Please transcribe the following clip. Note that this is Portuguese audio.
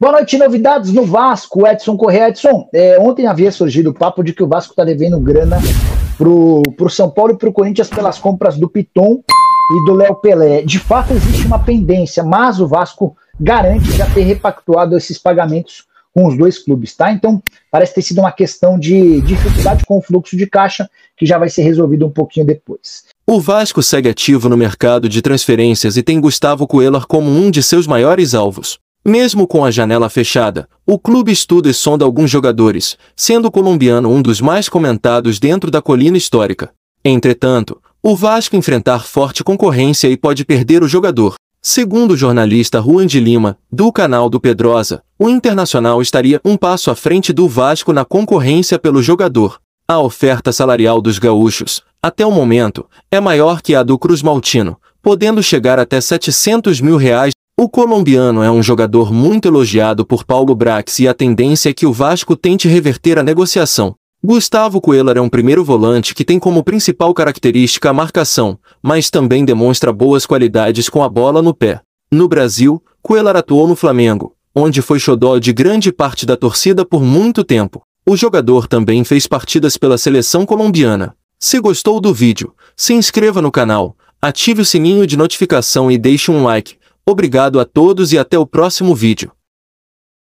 Boa noite, novidades no Vasco, Edson Corrêa. Edson, ontem havia surgido o papo de que o Vasco está devendo grana pro São Paulo e pro Corinthians pelas compras do Piton e do Léo Pelé. De fato, existe uma pendência, mas o Vasco garante já ter repactuado esses pagamentos com os dois clubes, tá? Então, parece ter sido uma questão de dificuldade com o fluxo de caixa, que já vai ser resolvido um pouquinho depois. O Vasco segue ativo no mercado de transferências e tem Gustavo Cuellar como um de seus maiores alvos. Mesmo com a janela fechada, o clube estuda e sonda alguns jogadores, sendo o colombiano um dos mais comentados dentro da colina histórica. Entretanto, o Vasco enfrentar forte concorrência e pode perder o jogador. Segundo o jornalista Ruan de Lima, do Canal do Pedrosa, o Internacional estaria um passo à frente do Vasco na concorrência pelo jogador. A oferta salarial dos gaúchos, até o momento, é maior que a do Cruz Maltino, podendo chegar até R$ 700 mil. O colombiano é um jogador muito elogiado por Paulo Braz e a tendência é que o Vasco tente reverter a negociação. Gustavo Cuellar é um primeiro volante que tem como principal característica a marcação, mas também demonstra boas qualidades com a bola no pé. No Brasil, Cuellar atuou no Flamengo, onde foi xodó de grande parte da torcida por muito tempo. O jogador também fez partidas pela seleção colombiana. Se gostou do vídeo, se inscreva no canal, ative o sininho de notificação e deixe um like. Obrigado a todos e até o próximo vídeo.